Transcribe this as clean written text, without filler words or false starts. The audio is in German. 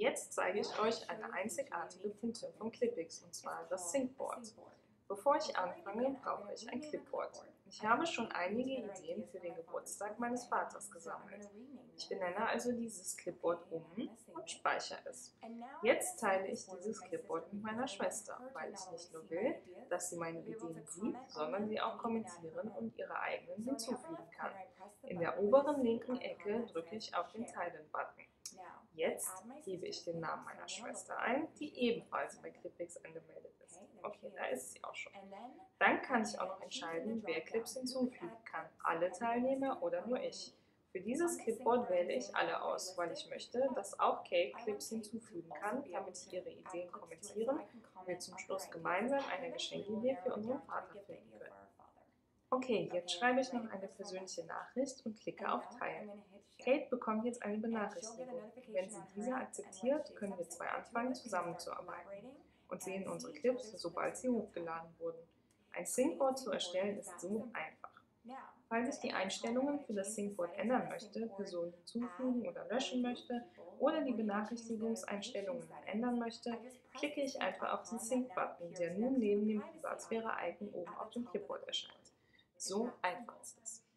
Jetzt zeige ich euch eine einzigartige Tinte von Clipix, und zwar das Syncboard. Bevor ich anfange, brauche ich ein Clipboard. Ich habe schon einige Ideen für den Geburtstag meines Vaters gesammelt. Ich benenne also dieses Clipboard um und speichere es. Jetzt teile ich dieses Clipboard mit meiner Schwester, weil ich nicht nur will, dass sie meine Ideen sieht, sondern sie auch kommentieren und ihre eigenen hinzufügen kann. In der oberen linken Ecke drücke ich auf den Teilen-Button. Jetzt gebe ich den Namen meiner Schwester ein, die ebenfalls bei Clipix angemeldet ist. Okay, da ist sie auch schon. Dann kann ich auch noch entscheiden, wer Clips hinzufügen kann, alle Teilnehmer oder nur ich. Für dieses Clipboard wähle ich alle aus, weil ich möchte, dass auch Kate Clips hinzufügen kann, damit ich ihre Ideen kommentieren und wir zum Schluss gemeinsam eine Geschenkidee für unseren Vater finden können. Okay, jetzt schreibe ich noch eine persönliche Nachricht und klicke auf Teilen. Kate bekommt jetzt eine Benachrichtigung. Wenn sie diese akzeptiert, können wir zwei anfangen, zusammenzuarbeiten und sehen unsere Clips, sobald sie hochgeladen wurden. Ein Syncboard zu erstellen ist so einfach. Falls ich die Einstellungen für das Syncboard ändern möchte, Personen hinzufügen oder löschen möchte oder die Benachrichtigungseinstellungen ändern möchte, klicke ich einfach auf den Sync-Button, der nun neben dem Privatsphäre-Icon oben auf dem Clipboard erscheint. So einfach ist es.